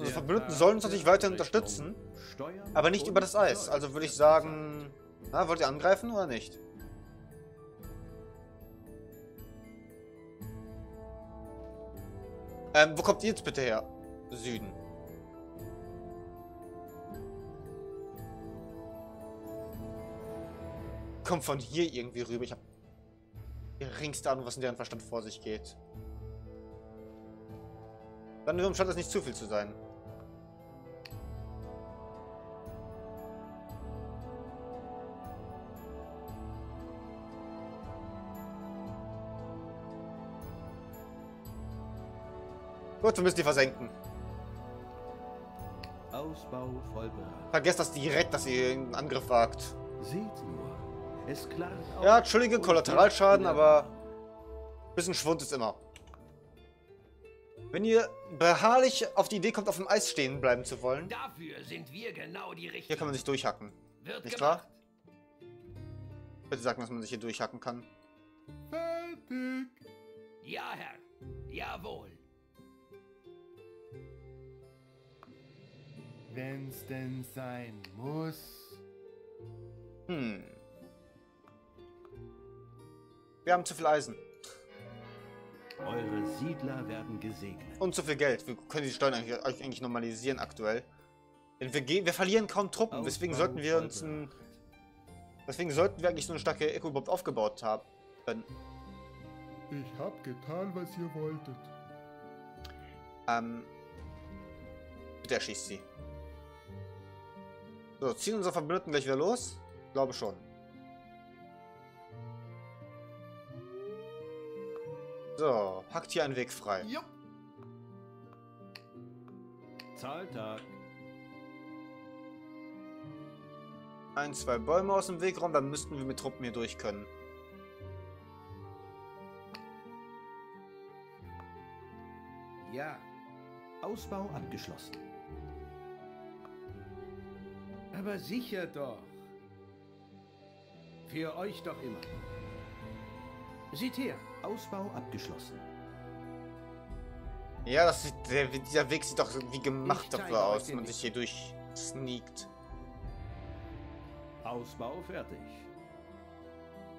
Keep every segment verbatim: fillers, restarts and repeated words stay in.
Unsere Verbündeten sollen uns natürlich weiterhin unterstützen, aber nicht über das Eis. Also würde ich sagen, na, wollt ihr angreifen oder nicht? Ähm, wo kommt ihr jetzt bitte her? Süden. Kommt von hier irgendwie rüber. Ich habe geringste Ahnung, was in deren Verstand vor sich geht. Dann wiederum scheint das nicht zu viel zu sein. Gut, wir müssen die versenken. Ausbau vollbracht. Vergesst das direkt, dass ihr einen Angriff wagt. Seht nur. Es klart auf. Ja, entschuldige, Kollateralschaden, aber ein bisschen Schwund ist immer. Wenn ihr beharrlich auf die Idee kommt, auf dem Eis stehen bleiben zu wollen. Dafür sind wir genau die Richtigen. Hier kann man sich durchhacken. Wird nicht gemacht. Klar? Bitte sagen, dass man sich hier durchhacken kann. Fertig. Ja, Herr. Jawohl. Wenn's denn sein muss. Hm. Wir haben zu viel Eisen. Eure Siedler werden gesegnet. Und zu viel Geld. Wir können die Steuern eigentlich, eigentlich normalisieren aktuell. Denn wir, wir verlieren kaum Truppen. Deswegen sollten wir uns ein, deswegen sollten wir eigentlich so eine starke Eco überhaupt aufgebaut haben. Ich hab getan, was ihr wolltet. Ähm. Bitte erschießt sie. So, ziehen unsere Verbündeten gleich wieder los? Ich glaube schon. So, packt hier einen Weg frei. Jupp. Zahltag. Ein, zwei Bäume aus dem Weg räumen, dann müssten wir mit Truppen hier durch können. Ja. Ausbau abgeschlossen. Aber sicher doch. Für euch doch immer. Seht her, Ausbau abgeschlossen. Ja, das sieht, der, dieser Weg sieht doch wie gemacht dafür aus, dass man sich hier durch sneakt. Ausbau fertig.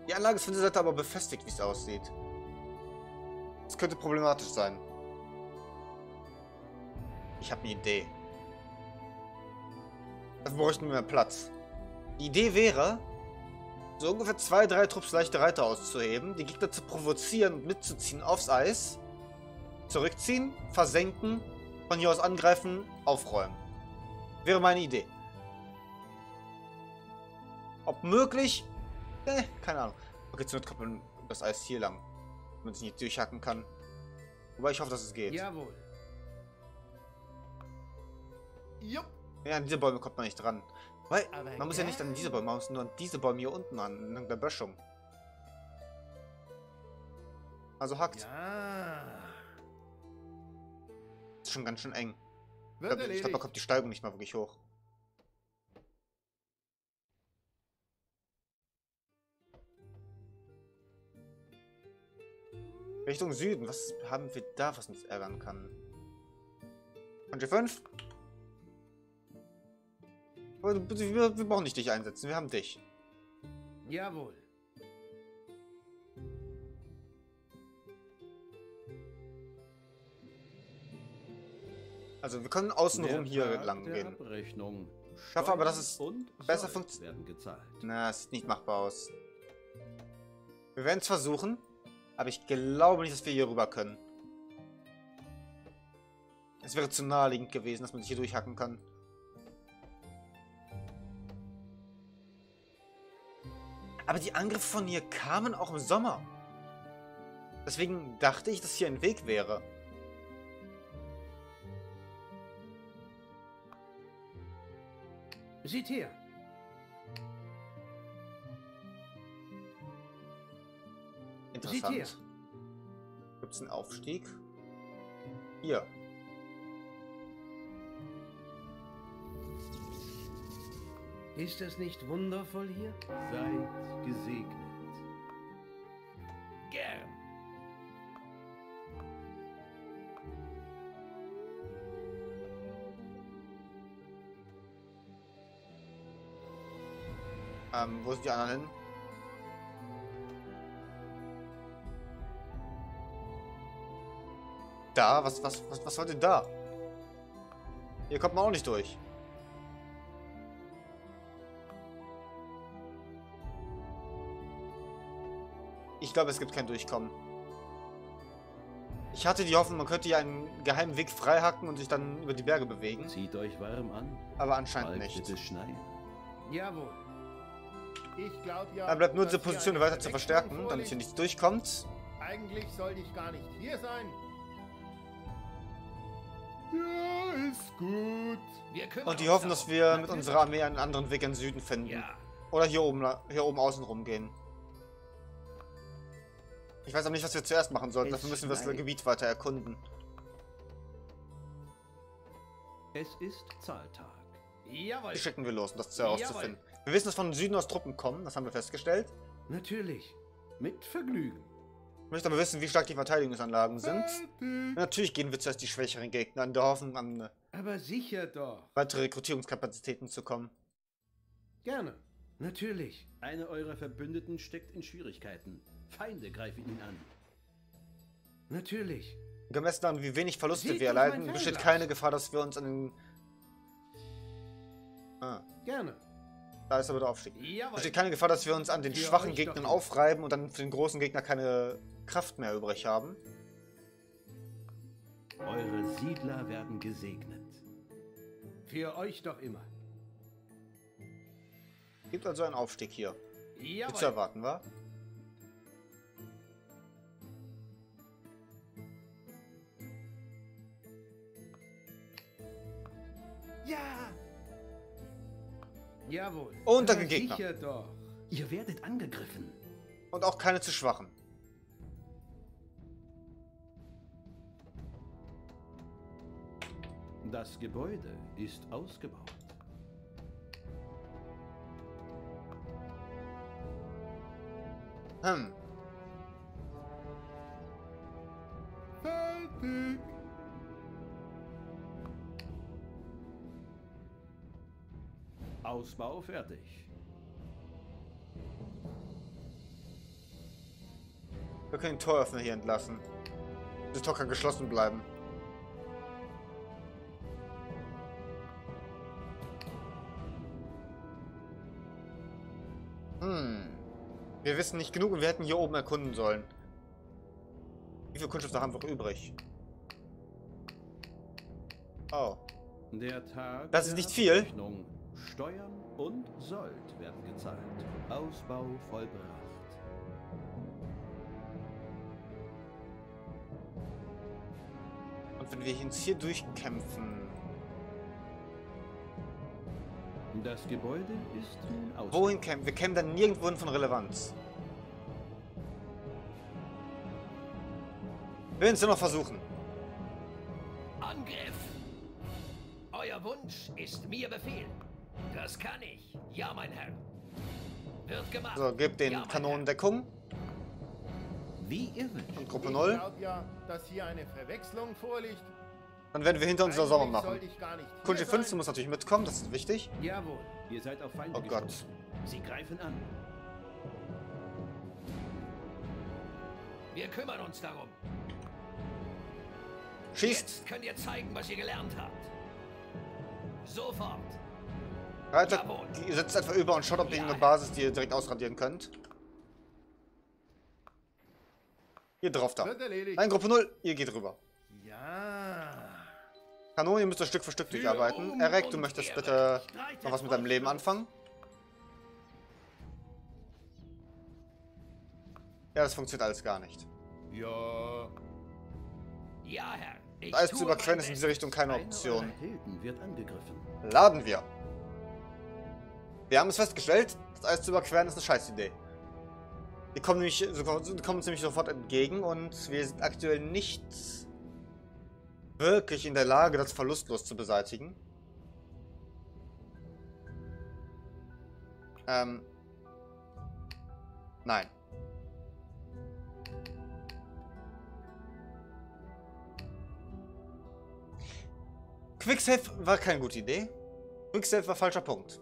Die Anlage ist von der Seite aber befestigt, wie es aussieht. Das könnte problematisch sein. Ich habe eine Idee. Dafür bräuchten wir mehr Platz. Die Idee wäre, so ungefähr zwei, drei Trupps leichte Reiter auszuheben, die Gegner zu provozieren und mitzuziehen aufs Eis, zurückziehen, versenken, von hier aus angreifen, aufräumen. Wäre meine Idee. Ob möglich? Äh, keine Ahnung. Okay, zur Not kommt man das Eis hier lang, wenn man sich nicht durchhacken kann. Wobei ich hoffe, dass es geht. Jawohl. Jupp. Ja, an diese Bäume kommt man nicht dran. Weil man muss ja nicht an diese Bäume, man muss nur an diese Bäume hier unten an, in der Böschung. Also hackt. Ja. Ist schon ganz schön eng. Ich glaube, glaub, da kommt die Steigung nicht mal wirklich hoch. Richtung Süden, was haben wir da, was uns ärgern kann? Und die fünf? Wir, wir brauchen nicht dich einsetzen, wir haben dich. Jawohl. Also wir können außenrum hier lang gehen. Ich hoffe aber, dass es besser funktioniert. Na, es sieht nicht machbar aus. Wir werden es versuchen, aber ich glaube nicht, dass wir hier rüber können. Es wäre zu naheliegend gewesen, dass man sich hier durchhacken kann. Aber die Angriffe von hier kamen auch im Sommer. Deswegen dachte ich, dass hier ein Weg wäre. Seht her. Interessant. Gibt es einen Aufstieg? Hier. Ist das nicht wundervoll hier? Seid gesegnet. Gern. Ähm, wo sind die anderen hin? Da? Was, was, was, was war denn da? Hier kommt man auch nicht durch. Ich glaube, es gibt kein Durchkommen. Ich hatte die Hoffnung, man könnte hier einen geheimen Weg freihacken und sich dann über die Berge bewegen. Zieht euch warm an. Aber anscheinend nicht. Bitte schneien. Jawohl. Ich glaub, ja, dann bleibt nur unsere Position weiter zu verstärken, damit hier nichts durchkommt. Eigentlich sollte ich gar nicht hier sein. Ja, ist gut. Und die hoffen, dass wir mit unserer Armee einen anderen Weg in den Süden finden. Ja. Oder hier oben, hier oben außen rumgehen. Ich weiß auch nicht, was wir zuerst machen sollten. Dafür müssen wir das Gebiet weiter erkunden. Es ist Zahltag. Jawohl. Die schicken wir los, um das herauszufinden. Wir wissen, dass von Süden aus Truppen kommen. Das haben wir festgestellt. Natürlich. Mit Vergnügen. Ich möchte aber wissen, wie stark die Verteidigungsanlagen sind. Und natürlich gehen wir zuerst die schwächeren Gegner an, in der Hoffnung, an aber sicher doch. weitere Rekrutierungskapazitäten zu kommen. Gerne. Natürlich. Einer eurer Verbündeten steckt in Schwierigkeiten. Feinde greifen ihn an. Natürlich. Gemessen daran, wie wenig Verluste Sieht wir erleiden, besteht keine Gefahr, dass wir uns an den... Ah. Gerne. Da ist er wieder aufstieg. Besteht keine Gefahr, dass wir uns an den Für schwachen Gegnern aufreiben und dann für den großen Gegner keine Kraft mehr übrig haben. Eure Siedler werden gesegnet. Für euch doch immer. Gibt also einen Aufstieg hier. Wie zu erwarten war. Ja! Jawohl. Und dann Gegner. Doch. Ihr werdet angegriffen. Und auch keine zu schwachen. Das Gebäude ist ausgebaut. Hm. Fertig. Ausbau fertig. Wir können den Toröffner hier entlassen. Das Tor kann geschlossen bleiben. Hm. Wir wissen nicht genug und wir hätten hier oben erkunden sollen. Wie viele Kundschafter haben wir übrig? Oh. Der Tag das ist nicht viel. Rechnung. Steuern und Sold werden gezahlt. Ausbau vollbracht. Und wenn wir uns hier durchkämpfen... Das Gebäude ist nun ausgebaut. Wohin kämpfen? Wir kämpfen dann nirgendwo hin von Relevanz. Wir werden es noch versuchen. Angriff! Euer Wunsch ist mir Befehl. Das kann ich. Ja, mein Herr. Wird gemacht. So, gebt den ja, Kanonen Deckung. Wie ihr wünscht. Und Gruppe null. Ich glaub ja, dass hier eine Verwechslung vorliegt. Dann werden wir hinter unserer Sommer machen. Kunji fünfzehn muss natürlich mitkommen, das ist wichtig. Jawohl. Ihr seid auf Feinde. Oh Gott. Geschossen. Sie greifen an. Wir kümmern uns darum. Schießt. Jetzt könnt ihr zeigen, was ihr gelernt habt. Sofort. Reiter, ihr setzt einfach über und schaut, ob ihr ja. eine Basis, die ihr direkt ausradieren könnt. Hier drauf da. Nein, Gruppe null, ihr geht rüber. Ja. Kanone, ihr müsst das Stück für Stück für durcharbeiten. Um Eric, du möchtest bitte noch was mit deinem Leben anfangen? Ja, das funktioniert alles gar nicht. Ja. Ja, Herr. Ich alles zu überqueren ist in diese Richtung keine Option. Wird Laden wir. Wir haben es festgestellt, das Eis zu überqueren ist eine Scheißidee. Die kommen, nämlich, die kommen uns nämlich sofort entgegen und wir sind aktuell nicht wirklich in der Lage, das verlustlos zu beseitigen. Ähm. Nein. Quicksave war keine gute Idee. Quicksave war falscher Punkt.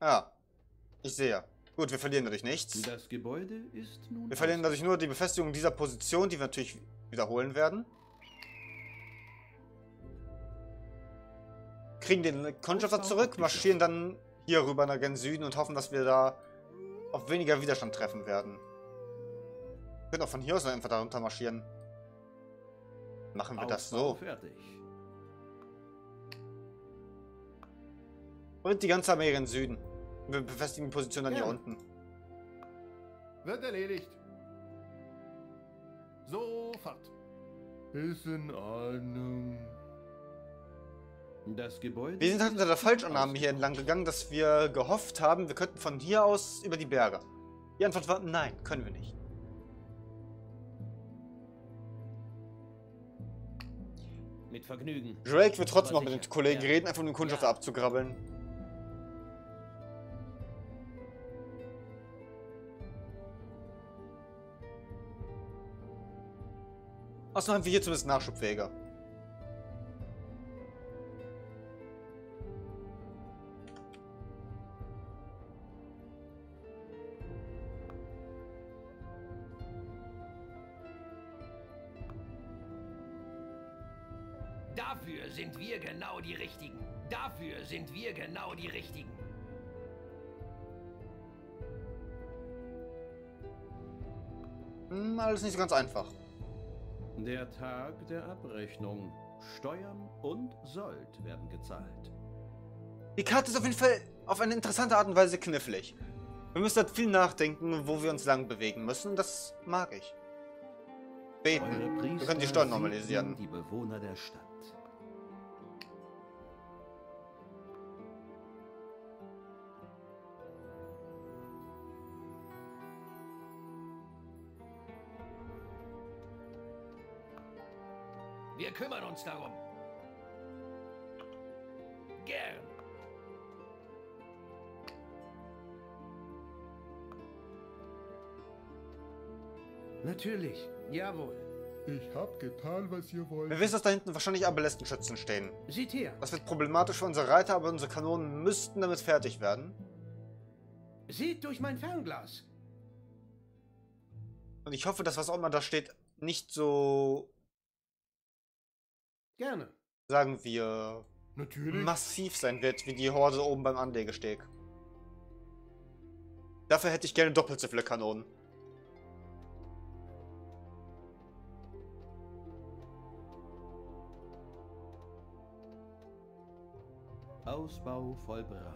Ja, ich sehe. Gut, wir verlieren dadurch nichts. Das Gebäude ist nun wir verlieren dadurch nur die Befestigung dieser Position, die wir natürlich wiederholen werden. Kriegen den Kundschafter zurück, marschieren dann hier rüber nach gen Süden und hoffen, dass wir da auf weniger Widerstand treffen werden. Wir können auch von hier aus einfach da runter marschieren. Machen wir das so. Fertig. Und die ganze Armee in den Süden. Wir befestigen die Position dann ja. hier unten. Wird erledigt. Sofort. Ist in Ordnung. Das Gebäude. Wir sind halt unter der Falschannahme hier entlang gegangen, dass wir gehofft haben, wir könnten von hier aus über die Berge. Die Antwort war, nein, können wir nicht. Mit Vergnügen. Drake wird trotzdem noch mit den Kollegen ja. reden, einfach um den Kundschafter ja. abzugrabbeln. Außerdem haben wir hier zumindest Nachschubwege. Dafür sind wir genau die Richtigen. Dafür sind wir genau die Richtigen. Hm, alles nicht so ganz einfach. Der Tag der Abrechnung. Steuern und Sold werden gezahlt. Die Karte ist auf jeden Fall auf eine interessante Art und Weise knifflig. Wir müssen halt viel nachdenken, wo wir uns lang bewegen müssen. Das mag ich. Beten. Wir können die Steuern normalisieren. Die Bewohner der Stadt. Wir kümmern uns darum. Gern. Natürlich. Jawohl. Ich hab getan, was ihr wollt. Wir wissen, dass da hinten wahrscheinlich Arbalestschützen stehen. Seht her. Das wird problematisch für unsere Reiter, aber unsere Kanonen müssten damit fertig werden. Seht durch mein Fernglas. Und ich hoffe, dass was auch immer da steht, nicht so... Gerne. Sagen wir... Natürlich. Massiv sein wird, wie die Horde oben beim Anlegesteg. Dafür hätte ich gerne doppelt so viele Kanonen. Ausbau vollbracht.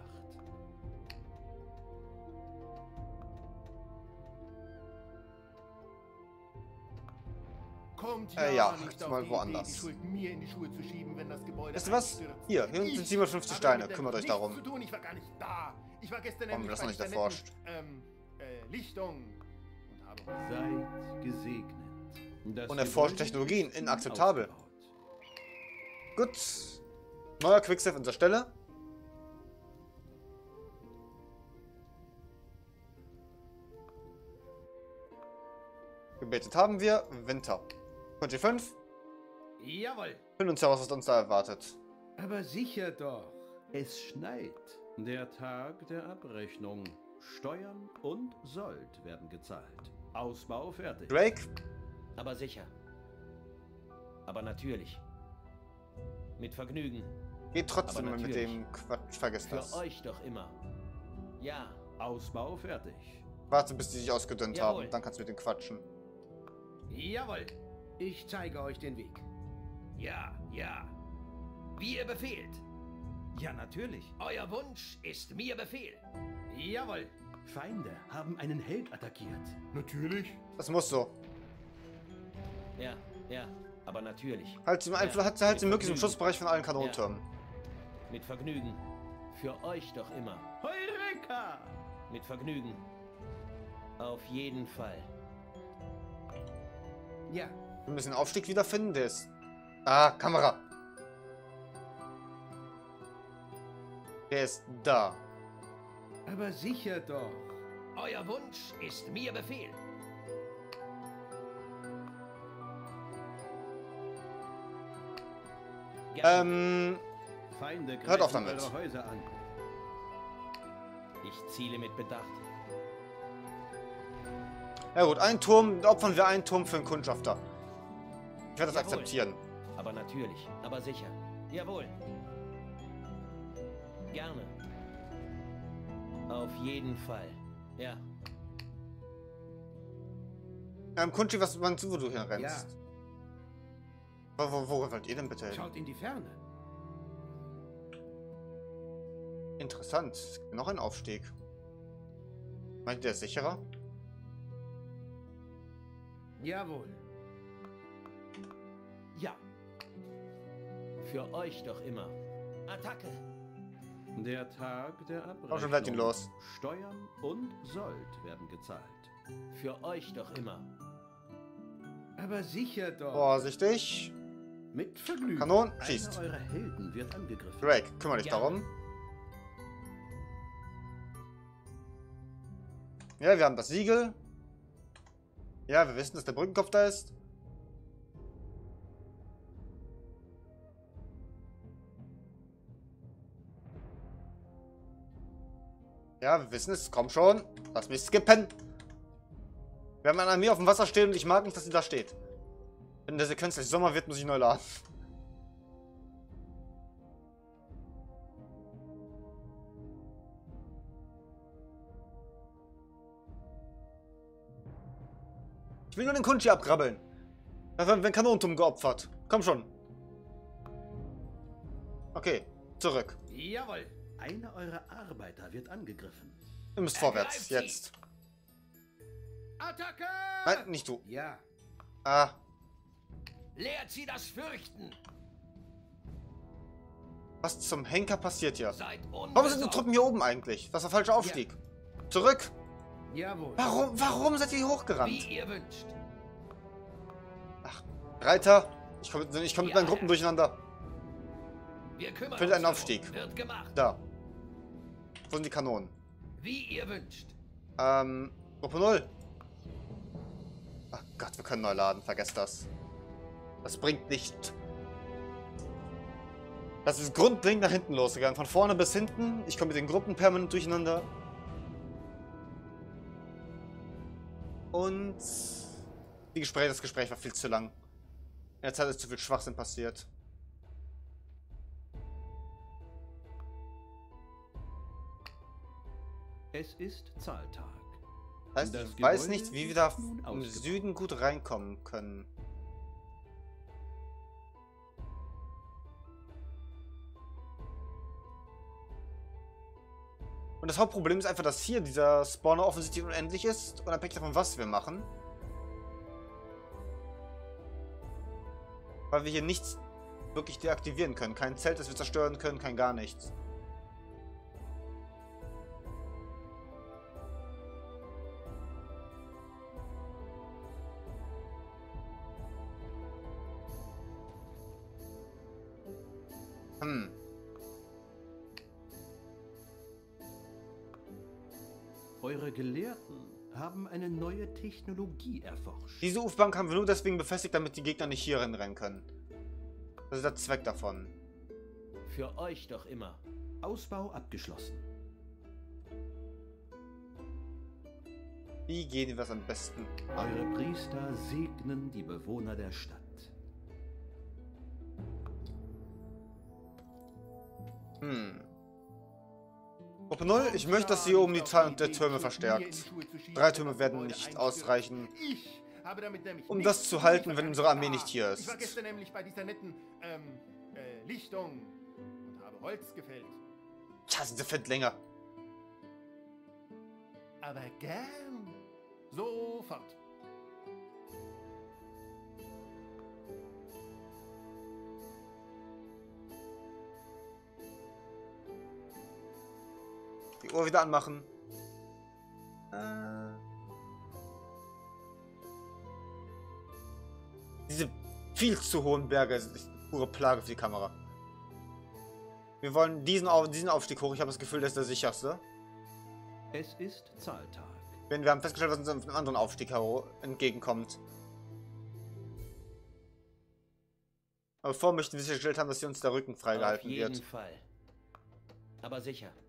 Kommt ja, äh, ja nicht mal woanders. Die Schuld, mir in die Schuhe zu schieben, wenn das Gebäude weißt du was? Hier, hier sind siebenhundertfünfzig Steine. Kümmert euch darum. Zu tun. Ich war gar nicht da. Ich war gestern Warum das noch nicht erforscht? Ähm, äh, Lichtung. Und habe Seid gesegnet. Das Und erforscht Technologien. Inakzeptabel. Ausgebaut. Gut. Neuer Quicksave an der Stelle. Gebetet haben wir. Winter. Conti fünf. Jawohl. Finden uns ja was, was uns da erwartet. Aber sicher doch. Es schneit. Der Tag der Abrechnung. Steuern und Sold werden gezahlt. Ausbau fertig. Drake. Aber sicher. Aber natürlich. Mit Vergnügen. Geht trotzdem mal mit dem Quatsch, vergesst das. Für euch doch immer. Ja, Ausbau fertig. Warte, bis die sich ausgedünnt Jawohl. haben, dann kannst du mit dem quatschen. Jawohl, ich zeige euch den Weg. Ja, ja. Wie ihr befehlt. Ja, natürlich. Euer Wunsch ist mir Befehl. Jawohl. Feinde haben einen Held attackiert. Natürlich. Das muss so. Ja, ja. Aber natürlich. Halt sie einfach, hat sie halt möglichst im Schussbereich von allen Kanonentürmen. Ja. Mit Vergnügen. Für euch doch immer. Heureka! Mit Vergnügen. Auf jeden Fall. Ja. Wir müssen den Aufstieg wiederfinden, der ist. Ah, Kamera. Der ist da. Aber sicher doch. Euer Wunsch ist mir Befehl. Ähm, Feinde greifen eure Häuser an. Ich ziele mit Bedacht. Ja gut, einen Turm, opfern wir einen Turm für einen Kundschafter. Ich werde das Jawohl. akzeptieren. Aber natürlich, aber sicher. Jawohl. Gerne. Auf jeden Fall. Ja. Ähm, Kundschi, was meinst du, wo du hinrennst? Ja. Wo, wo, wo wollt ihr denn bitte hin? Schaut in die Ferne. Interessant. Noch ein Aufstieg. Meint ihr, der ist sicherer? Jawohl. Ja. Für euch doch immer. Attacke. Der Tag der Abrechnung, los. Steuern und Sold werden gezahlt. Für euch doch immer. Aber sicher doch. Vorsichtig. Mit Vergnügen. Kanon, schießt. Einer eurer Helden wird angegriffen. Drake, kümmere dich Gerne. darum. Ja, wir haben das Siegel. Ja, wir wissen, dass der Brückenkopf da ist. Ja, wir wissen es. Komm schon. Lass mich skippen. Wir haben eine Armee auf dem Wasser stehen und ich mag nicht, dass sie da steht. Wenn der Sequenz gleich Sommer wird, muss ich neu laden. Ich will nur den Kundschi abkrabbeln. Da haben wir einen Kanonenturm geopfert. Komm schon. Okay, zurück. Jawohl. Einer eurer Arbeiter wird angegriffen. Ihr müsst vorwärts, jetzt. Attacke! Nein, nicht du. Ja. Ah. Lehrt sie das Fürchten. Was zum Henker passiert hier? Warum sind die Truppen hier oben eigentlich? Das war der falsche Aufstieg. Ja. Zurück. Jawohl. Warum, warum seid ihr hier hochgerannt? Wie ihr wünscht. Ach, Reiter. Ich komme komm ja, mit meinen Gruppen durcheinander. Wir kümmern Findet einen Aufstieg. Wird gemacht. Da. Wo sind die Kanonen? Wie ihr wünscht. Ähm. Gruppe null. Ach Gott, wir können neu laden. Vergesst das. Das bringt nicht. Das ist grundlegend nach hinten losgegangen. Von vorne bis hinten. Ich komme mit den Gruppen permanent durcheinander. Und die Gespräche, das Gespräch war viel zu lang. In der Zeit ist zu viel Schwachsinn passiert. Es ist Zahltag. Das heißt, ich weiß nicht, wie wir da im Süden gut reinkommen können. Und das Hauptproblem ist einfach, dass hier dieser Spawner offensichtlich unendlich ist, unabhängig davon, was wir machen. Weil wir hier nichts wirklich deaktivieren können. Kein Zelt, das wir zerstören können, kein gar nichts. Hm. Eure Gelehrten haben eine neue Technologie erforscht. Diese U F-Bank haben wir nur deswegen befestigt, damit die Gegner nicht hier rennen können. Das ist der Zweck davon. Für euch doch immer. Ausbau abgeschlossen. Wie gehen wir das am besten an? Eure Priester segnen die Bewohner der Stadt. Hm. Gruppe null, ich möchte, dass sie oben die Zahl und der Türme verstärkt. Drei Türme werden nicht ausreichen, um das zu halten, wenn unsere Armee nicht hier ist. Ich war gestern nämlich bei dieser netten, ähm, äh, Lichtung und habe Holz gefällt. Ja, sie fällt länger. Aber gern. Sofort. Die Uhr wieder anmachen. Äh. Diese viel zu hohen Berge sind pure Plage für die Kamera. Wir wollen diesen, Auf diesen Aufstieg hoch. Ich habe das Gefühl, das ist der sicherste. Es ist Zahltag. Denn wir haben festgestellt, was uns auf einem anderen Aufstieg entgegenkommt. Aber vorher möchten wir sichergestellt haben, dass hier uns der Rücken freigehalten wird. Auf jeden Fall. Aber sicher.